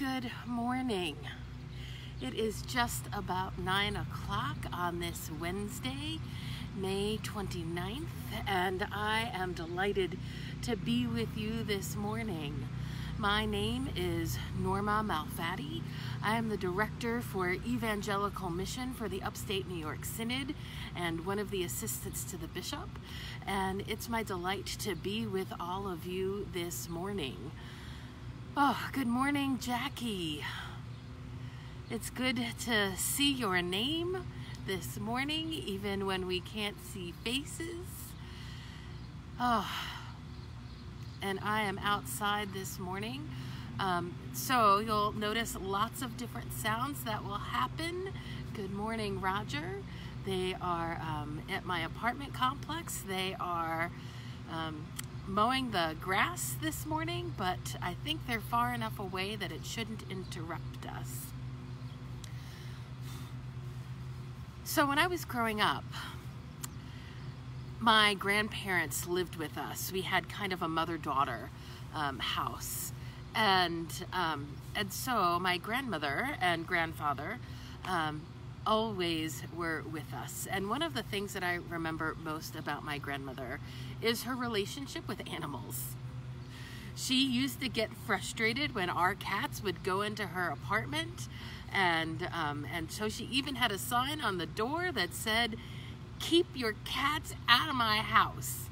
Good morning. It is just about 9 o'clock on this Wednesday, May 29th, and I am delighted to be with you this morning. My name is Norma Malfatti. I am the Director for Evangelical Mission for the Upstate New York Synod and one of the assistants to the Bishop, and it's my delight to be with all of you this morning. Oh, good morning, Jackie. It's good to see your name this morning, even when we can't see faces. Oh, and I am outside this morning, so you'll notice lots of different sounds that will happen. Good morning, Roger. They are at my apartment complex. They are mowing the grass this morning, but I think they're far enough away that it shouldn't interrupt us. So when I was growing up, my grandparents lived with us. We had kind of a mother-daughter house, and so my grandmother and grandfather always were with us. And one of the things that I remember most about my grandmother is her relationship with animals. She used to get frustrated when our cats would go into her apartment, and so she even had a sign on the door that said, "Keep your cats out of my house."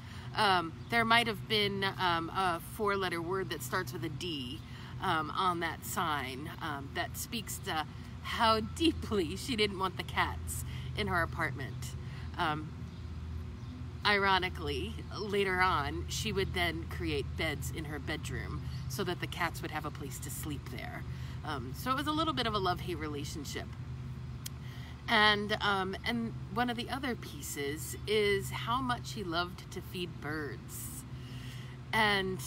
There might have been a four-letter word that starts with a D on that sign that speaks to how deeply she didn't want the cats in her apartment. Ironically, later on, she would then create beds in her bedroom so that the cats would have a place to sleep there. So it was a little bit of a love-hate relationship. And one of the other pieces is how much she loved to feed birds. And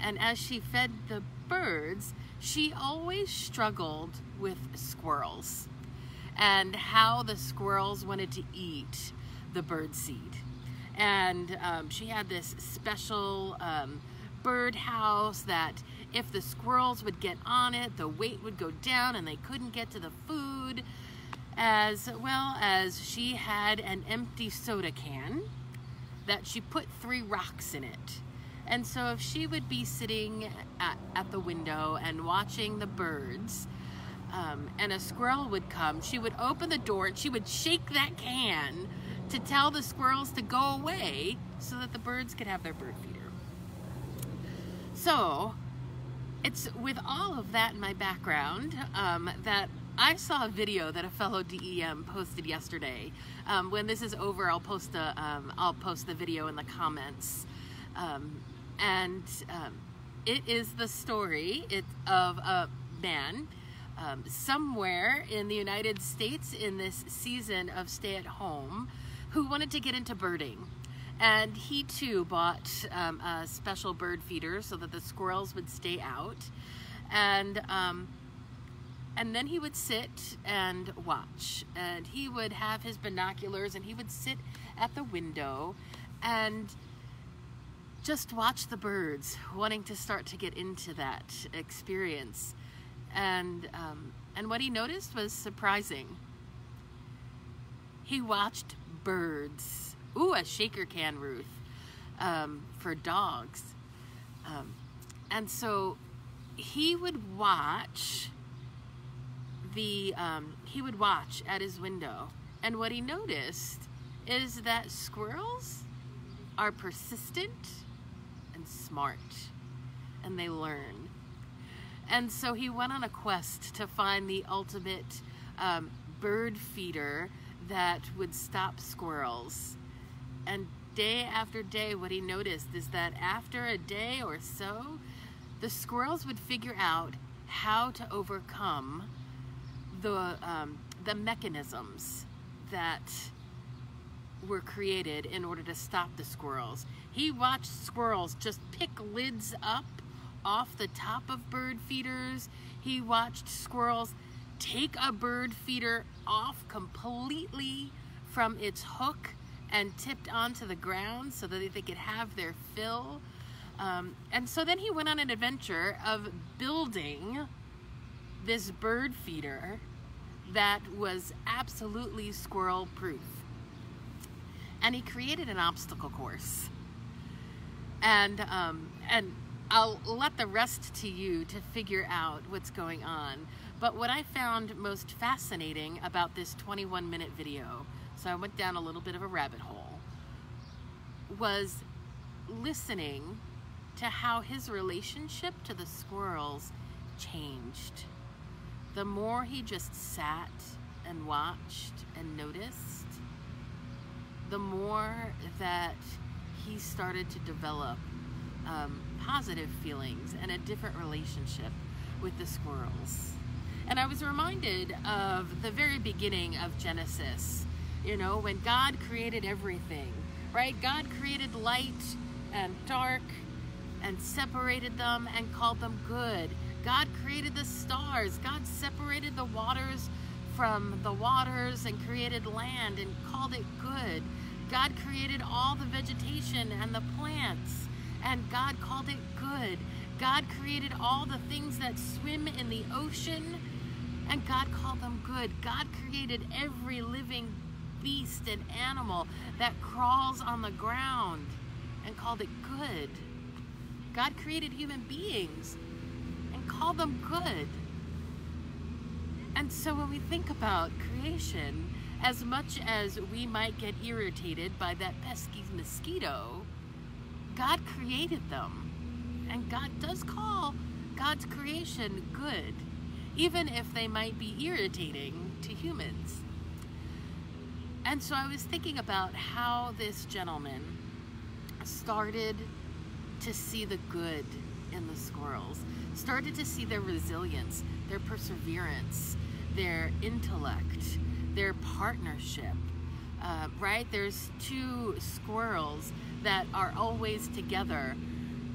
as she fed the birds, she always struggled with squirrels and how the squirrels wanted to eat the bird seed. And she had this special bird house that if the squirrels would get on it, the weight would go down and they couldn't get to the food, as well as she had an empty soda can that she put 3 rocks in it. And so if she would be sitting at the window and watching the birds, and a squirrel would come, she would open the door and she would shake that can to tell the squirrels to go away so that the birds could have their bird feeder. So it's with all of that in my background that I saw a video that a fellow DEM posted yesterday. When this is over, I'll post the video in the comments. It is the story of a man somewhere in the United States in this season of stay-at-home who wanted to get into birding, and he too bought a special bird feeder so that the squirrels would stay out, and then he would sit and watch, and he would have his binoculars and he would sit at the window and just watch the birds, wanting to start to get into that experience. And what he noticed was surprising. He watched birds. Ooh, a shaker can, Ruth, for dogs. And so he would watch at his window. And what he noticed is that squirrels are persistent and smart, and they learn. And so he went on a quest to find the ultimate bird feeder that would stop squirrels. And day after day, what he noticed is that after a day or so, the squirrels would figure out how to overcome the mechanisms that were created in order to stop the squirrels. He watched squirrels just pick lids up off the top of bird feeders. He watched squirrels take a bird feeder off completely from its hook and tipped onto the ground so that they could have their fill. And so then he went on an adventure of building this bird feeder that was absolutely squirrel proof. And he created an obstacle course. And I'll let the rest to you to figure out what's going on. But what I found most fascinating about this 21-minute video, so I went down a little bit of a rabbit hole, was listening to how his relationship to the squirrels changed. The more he just sat and watched and noticed, the more that he started to develop positive feelings and a different relationship with the squirrels. And I was reminded of the very beginning of Genesis, you know, when God created everything, right? God created light and dark and separated them and called them good. God created the stars. God separated the waters from the waters and created land and called it good. God created all the vegetation and the plants, and God called it good. God created all the things that swim in the ocean, and God called them good. God created every living beast and animal that crawls on the ground and called it good. God created human beings and called them good. And so when we think about creation, as much as we might get irritated by that pesky mosquito, God created them. And God does call God's creation good, even if they might be irritating to humans. And so I was thinking about how this gentleman started to see the good in the squirrels, started to see their resilience, their perseverance, their intellect, their partnership, right? There's two squirrels that are always together.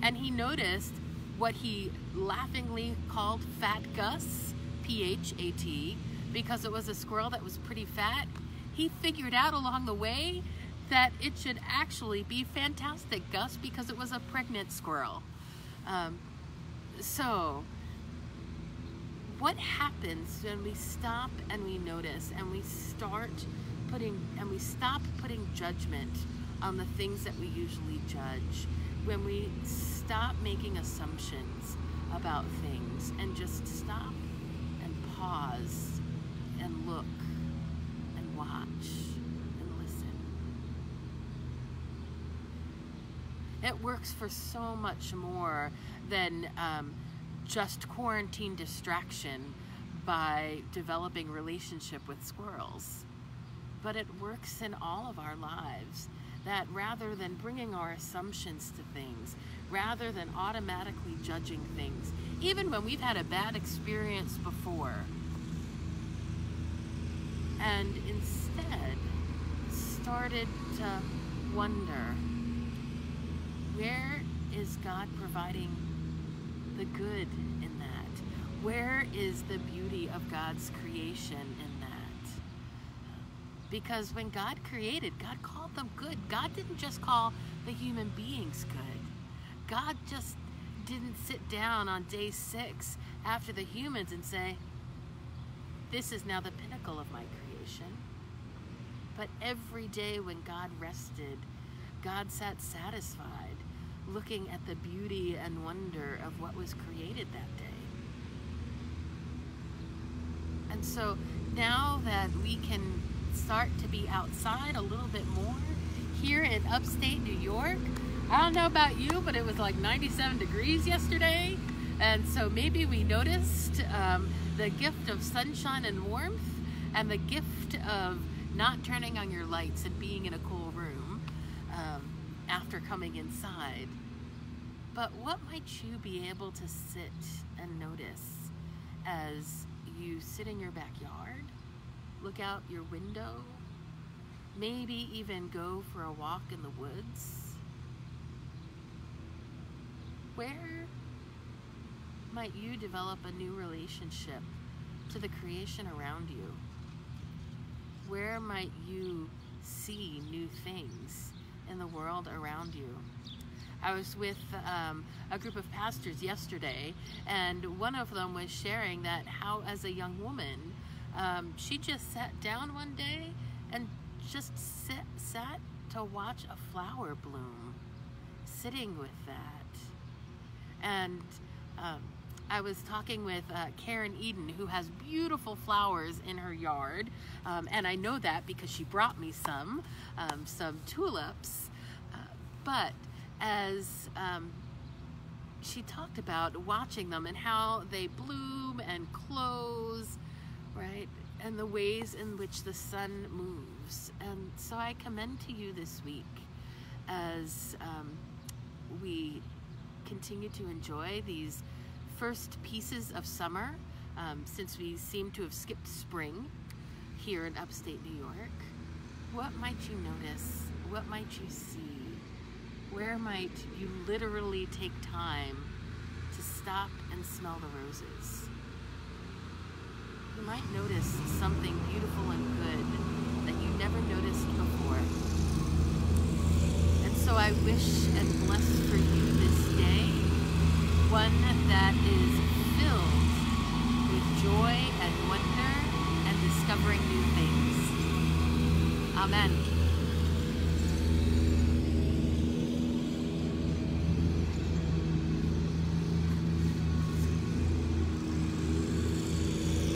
And he noticed what he laughingly called Fat Gus, P-H-A-T, because it was a squirrel that was pretty fat. He figured out along the way that it should actually be Fantastic Gus because it was a pregnant squirrel. So what happens when we stop and we notice and we stop putting judgment on the things that we usually judge, when we stop making assumptions about things and just stop and pause and look and watch? It works for so much more than just quarantine distraction by developing relationship with squirrels. But it works in all of our lives, that rather than bringing our assumptions to things, rather than automatically judging things, even when we've had a bad experience before, and instead started to wonder, where is God providing the good in that? Where is the beauty of God's creation in that? Because when God created, God called them good. God didn't just call the human beings good. God just didn't sit down on day 6 after the humans and say, this is now the pinnacle of my creation. But every day when God rested, God sat satisfied, looking at the beauty and wonder of what was created that day. And so now that we can start to be outside a little bit more here in upstate New York, I don't know about you, but it was like 97 degrees yesterday. And so maybe we noticed the gift of sunshine and warmth and the gift of not turning on your lights and being in a cool room after coming inside. But what might you be able to sit and notice as you sit in your backyard, look out your window, maybe even go for a walk in the woods? Where might you develop a new relationship to the creation around you? Where might you see new things in the world around you? I was with a group of pastors yesterday, and one of them was sharing that how as a young woman, she just sat down one day and just sat to watch a flower bloom, sitting with that. And I was talking with Karen Eden, who has beautiful flowers in her yard, and I know that because she brought me some tulips, but as she talked about watching them and how they bloom and close, right, and the ways in which the sun moves. And so I commend to you this week as we continue to enjoy these first pieces of summer, since we seem to have skipped spring here in upstate New York. What might you notice? What might you see? Where might you literally take time to stop and smell the roses? You might notice something beautiful and good that you never noticed before. And so I wish and bless for you this day one that is filled with joy and wonder and discovering new things. Amen.